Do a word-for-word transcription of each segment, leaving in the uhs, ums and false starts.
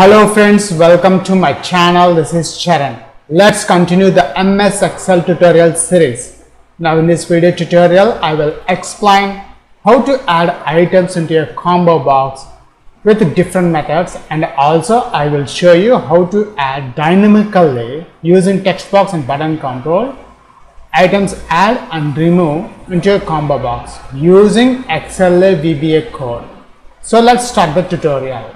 Hello friends, welcome to my channel. This is Charan. Let's continue the M S Excel tutorial series. Now in this video tutorial, I will explain how to add items into your combo box with different methods, and also I will show you how to add dynamically using text box and button control items add and remove into your combo box using Excel V B A code. So let's start the tutorial.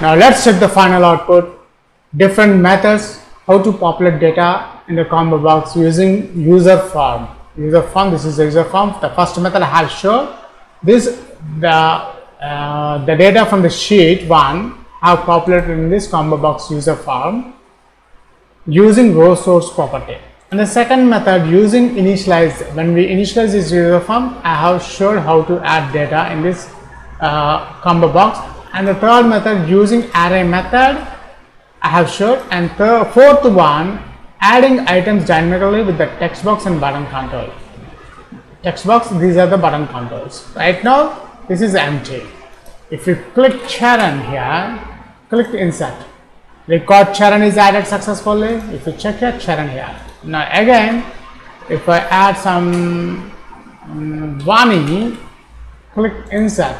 Now let's check the final output, different methods, how to populate data in the combo box using user form. User form, this is the user form. The first method I have shown, this, the, uh, the data from the sheet one have populated in this combo box user form using row source property. And the second method using initialize, when we initialize this user form, I have shown how to add data in this uh, combo box. And the third method using array method I have showed, and the fourth one adding items dynamically with the text box and button control. Text box, these are the button controls. Right now this is empty. If you click Charan here, click insert, record Charan is added successfully. If you check here, Charan here. Now again, if I add some um, Vani, click insert.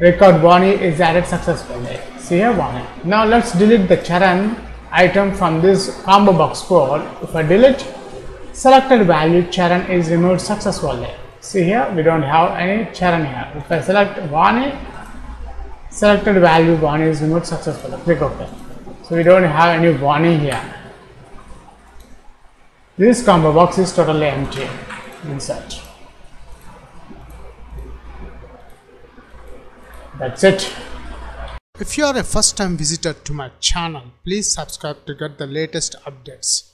Record Vani is added successfully. See here Vani. Now let's delete the Charan item from this combo box code. If I delete selected value, Charan is removed successfully. See here, we don't have any Charan here. If I select Vani, selected value Vani is removed successfully. Click OK. So we don't have any Vani here. This combo box is totally empty. Insert. That's it. If you are a first time visitor to my channel, please subscribe to get the latest updates.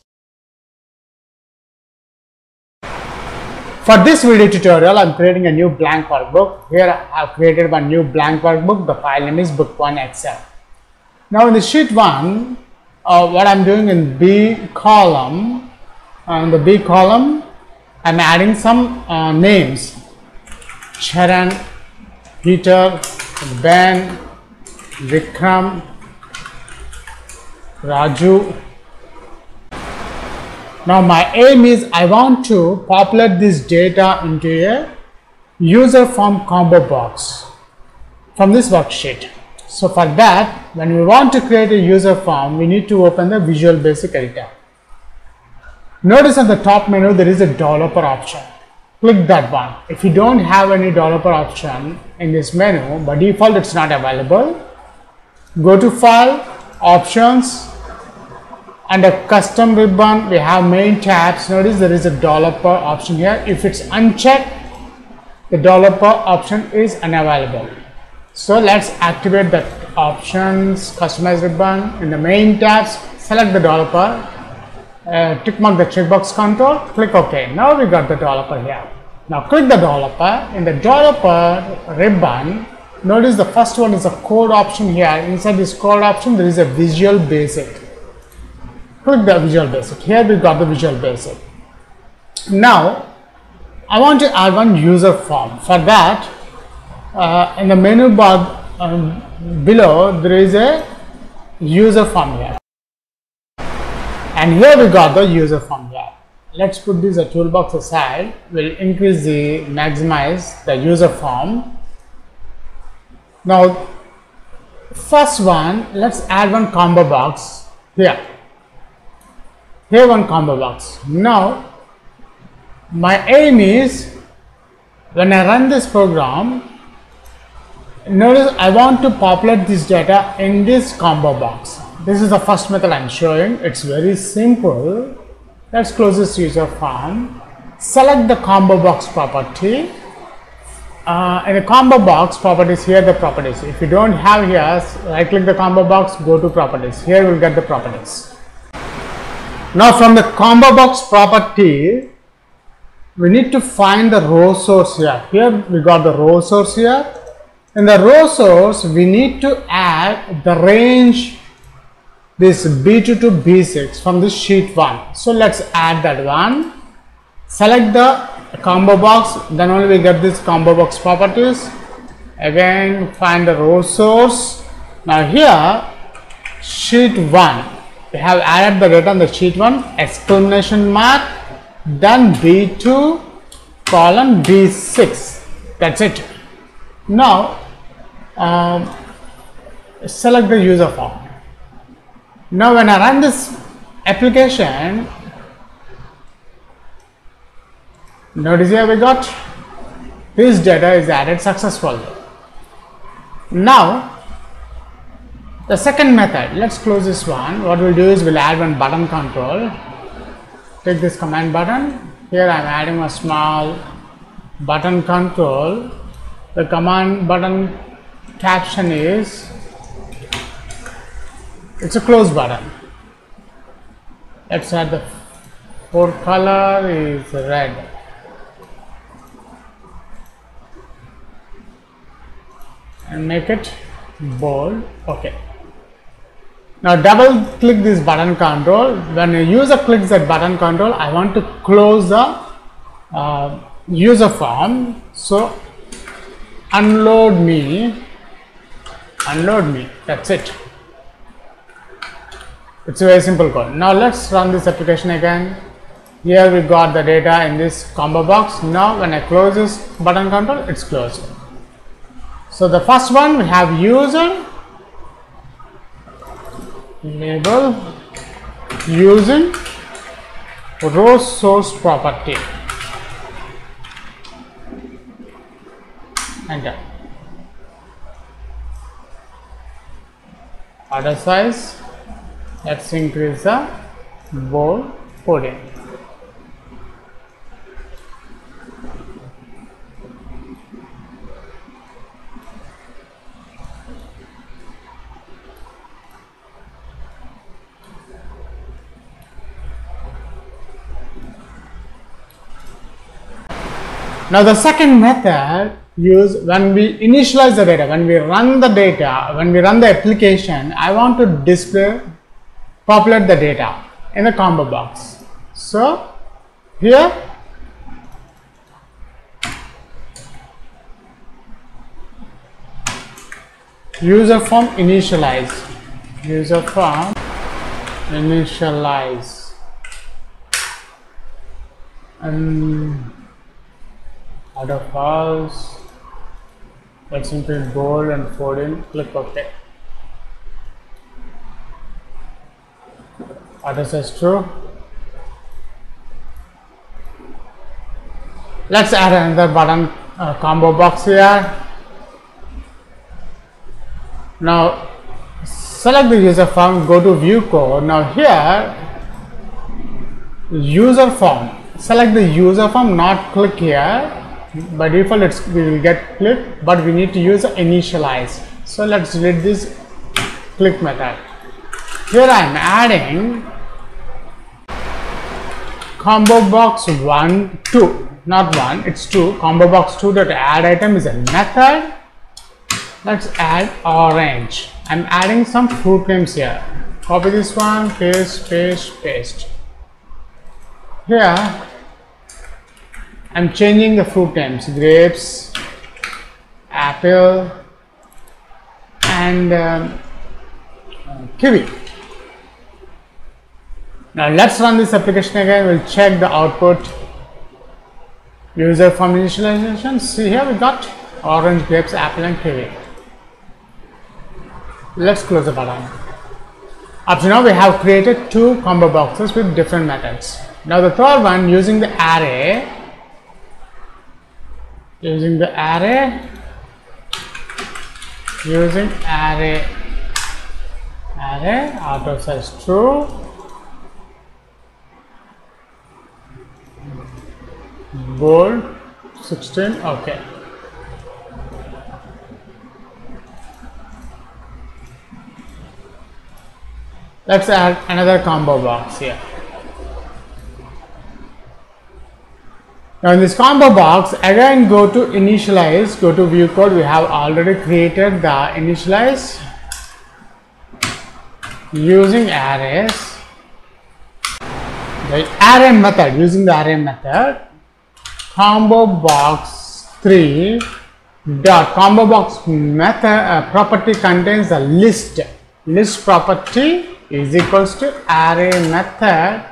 For this video tutorial, I'm creating a new blank workbook. Here I have created one new blank workbook. The file name is book one Excel. Now in the sheet one, uh, what I'm doing in B column, on the B column, I'm adding some uh, names. Charan, Peter, Ben, Vikram, Raju. Now my aim is I want to populate this data into a user form combo box from this worksheet. So for that, when we want to create a user form, we need to open the Visual Basic Editor. Notice at the top menu there is a developer option. Click that one. If you don't have any developer option in this menu, by default it's not available, go to File, Options, and a custom ribbon we have main tabs. Notice there is a developer option here. If it's unchecked, the developer option is unavailable. So let's activate that options customize ribbon. In the main tabs, select the developer, Uh, tick mark the checkbox control, click OK. Now we got the developer here. Now click the developer. In the developer ribbon, notice the first one is a code option here. Inside this code option, there is a Visual Basic. Click the Visual Basic. Here we got the Visual Basic. Now I want to add one user form. For that, uh, in the menu bar um, below, there is a user form here. And here we got the user form here. Let's put this a toolbox aside. We'll increase the maximize the user form. Now, first one, let's add one combo box here. Here one combo box. Now, my aim is when I run this program, notice I want to populate this data in this combo box. This is the first method I'm showing. It's very simple. Let's close this user form. Select the combo box property. Uh, in the combo box properties, here the properties. If you don't have here, right click the combo box, go to properties. Here we'll get the properties. Now from the combo box property, we need to find the row source here. Here we got the row source here. In the row source, we need to add the range, this B two to B six from this sheet one. So let's add that one. Select the combo box, then only we get this combo box properties. Again, find the row source. Now here, sheet one. We have added the data on the sheet one, exclamation mark, then B two, column B six. That's it. Now, um, select the user form. Now when I run this application, notice here we got this data is added successfully. Now the second method, let's close this one. What we'll do is we'll add one button control. Take this command button. Here I'm adding a small button control. The command button caption is, it's a close button. Let's add the fourth color is red. And make it bold. Okay. Now double click this button control. When a user clicks that button control, I want to close the uh, user form. So unload me, unload me. That's it. It's a very simple code. Now let's run this application again. Here we got the data in this combo box. Now when I close this button control, it's closed. So the first one, we have user, label, using row source property. Enter. Order size, let's increase the bold coding. Now the second method use when we initialize the data, when we run the data, when we run the application, I want to display, populate the data in the combo box. So here user form initialize, user form initialize, and out of house, let's include bold and fourteen, click OK. Other says true. Let's add another button uh, combo box here. Now select the user form, go to view code. Now here, user form, select the user form, not click here. By default it's, we will get click, but we need to use initialize. So let's delete this click method. Here I am adding combo box one, two, not one, it's two. Combo box two dot add item is a method. Let's add orange. I'm adding some fruit names here. Copy this one, paste, paste, paste. Here I'm changing the fruit names, grapes, apple, and um, kiwi. Now let's run this application again. We'll check the output. User form initialization. See here we got orange, grapes, apple, and kiwi. Let's close the button. Up to now we have created two combo boxes with different methods. Now the third one, using the array. Using the array, using array, array, auto size true, bold, sixteen, okay. Let's add another combo box here. Now in this combo box, again go to initialize, go to view code. We have already created the initialize using arrays. The array method, using the array method, combo box three dot combo box method uh, property contains a list. List property is equals to array method.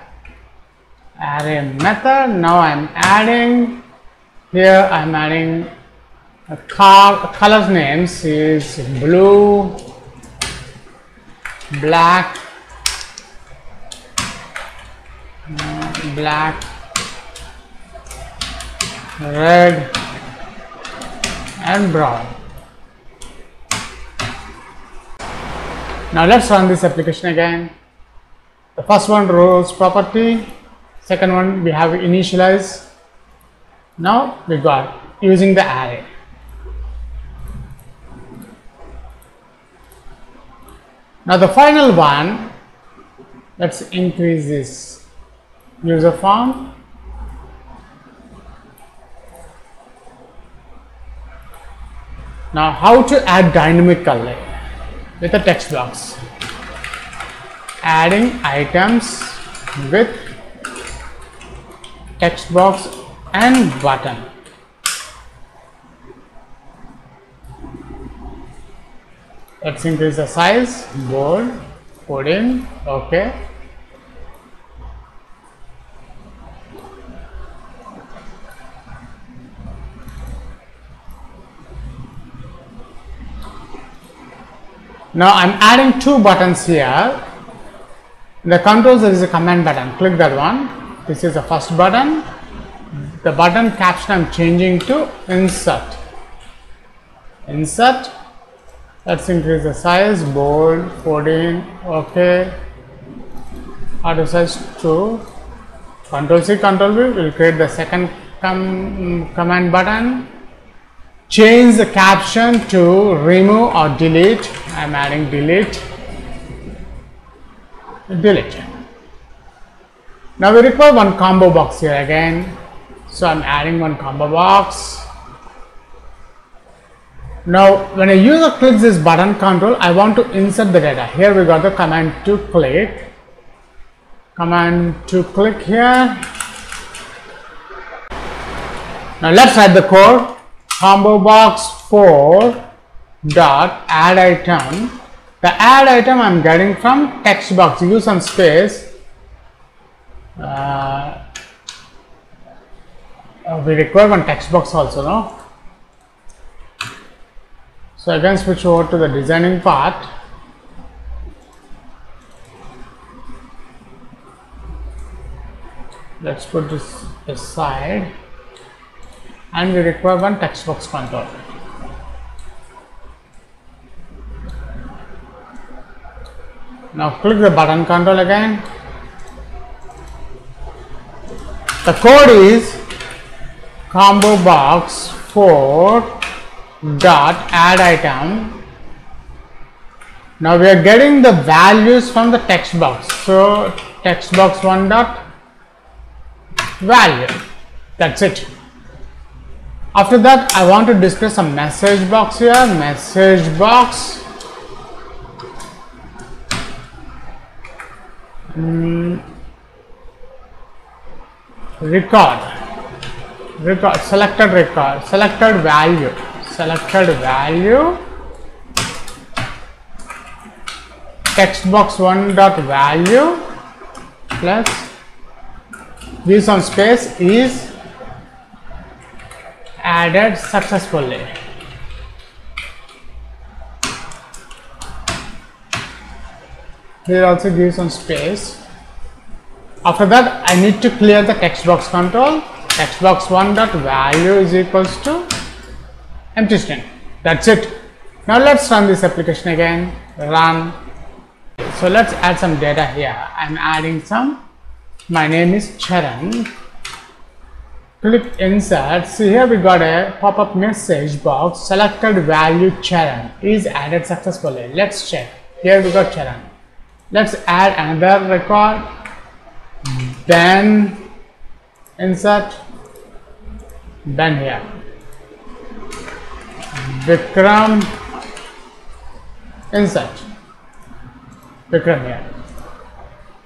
Array method. Now I'm adding here. I'm adding a col colors names is blue, black, uh, black, red, and brown. Now let's run this application again. The first one rows property, second one we have initialize. Now we got using the array. Now the final one, let's increase this user form. Now how to add dynamic color with a text box. Adding items with text box and button. Let's increase the size, bold, put in, okay. Now I'm adding two buttons here. In the controls there is a command button, click that one. This is the first button. The button caption I'm changing to insert. Insert. Let's increase the size, bold, fourteen, okay. Auto size two. Control C, Control V will create the second com command button. Change the caption to remove or delete. I am adding delete. Delete. Now we require one combo box here again. So I am adding one combo box. Now when a user clicks this button control, I want to insert the data. Here we got the command to click. Command to click here. Now let's write the code. ComboBox four dot add item. The add item I'm getting from text box. Use some space. Uh, we require one text box also, no? So again, switch over to the designing part. Let's put this aside. And we require one text box control. Now click the button control again. The code is ComboBox four dot add item. Now we are getting the values from the text box. So text box one dot value. That's it. After that, I want to display some message box here. Message box. Mm. Record. Record. Selected record. Selected value. Selected value. Text box one dot value plus this on space is added successfully. Here also gives some space. After that, I need to clear the text box control. Text box one dot value is equals to empty string. That's it. Now let's run this application again. Run. So let's add some data here. I'm adding some. My name is Charan. Click insert. See here we got a pop-up message box. Selected value Charan is added successfully. Let's check. Here we got Charan. Let's add another record. Then insert. Then here Vikram. Insert Vikram here.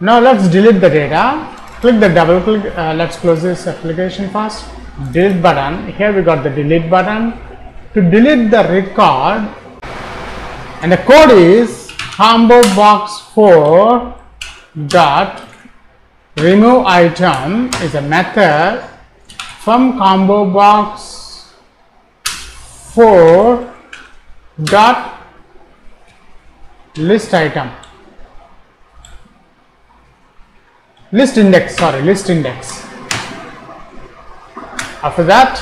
Now let's delete the data. Click the double click. Uh, let's close this application first. Delete button. Here we got the delete button. to delete the record, and the code is ComboBox four dot remove item is a method from ComboBox four dot list item. List index, sorry, list index. After that,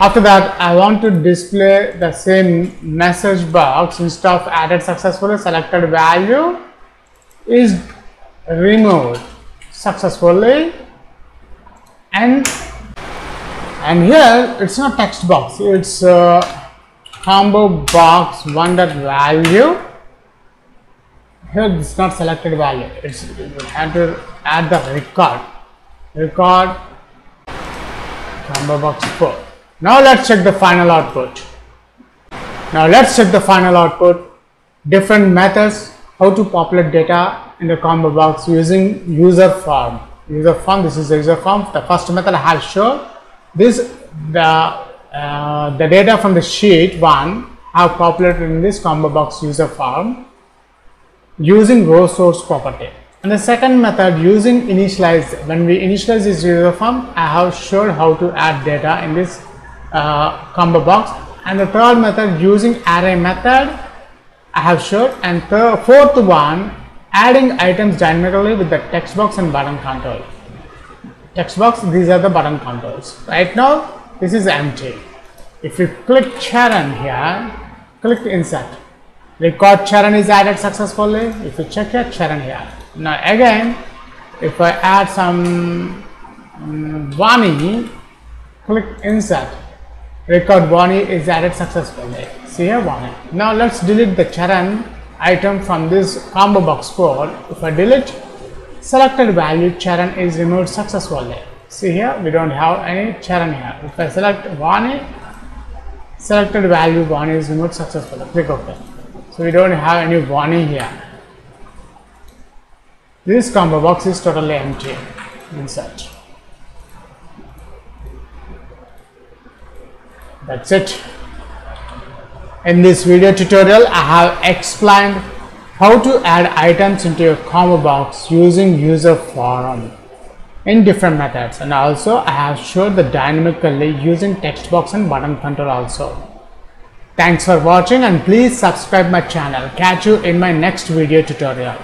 after that, I want to display the same message box. Instead of added successfully, selected value is removed successfully, and and here it's not text box. It's uh, ComboBox one dot value. Here it's not selected value. It's you have to add the record. Record. ComboBox four. Now let's check the final output. Now let's check the final output. Different methods how to populate data in the ComboBox using user form. User form. This is the user form. The first method I have shown. This the uh, the data from the sheet one I have populated in this ComboBox user form using RowSource property. And the second method using initialize. When we initialize this user form, I have shown how to add data in this uh, ComboBox. And the third method using array method, I have shown. And the fourth one, adding items dynamically with the text box and button control. Text box, these are the button controls. Right now, this is empty. If you click Charan here, click insert. Record Charan is added successfully. If you check here, Charan here. Now again, if I add some um, Vani, click insert, record Vani is added successfully. See here Vani. Now let's delete the Charan item from this ComboBox four. If I delete, selected value Charan is removed successfully. See here, we don't have any Charan here. If I select Vani, selected value Vani is removed successfully. Click OK. So we don't have any Vani here. This ComboBox is totally empty. Insert. That's it. In this video tutorial, I have explained how to add items into your ComboBox using user form in different methods, and also I have showed the dynamically using text box and button control also. Thanks for watching, and please subscribe my channel. Catch you in my next video tutorial.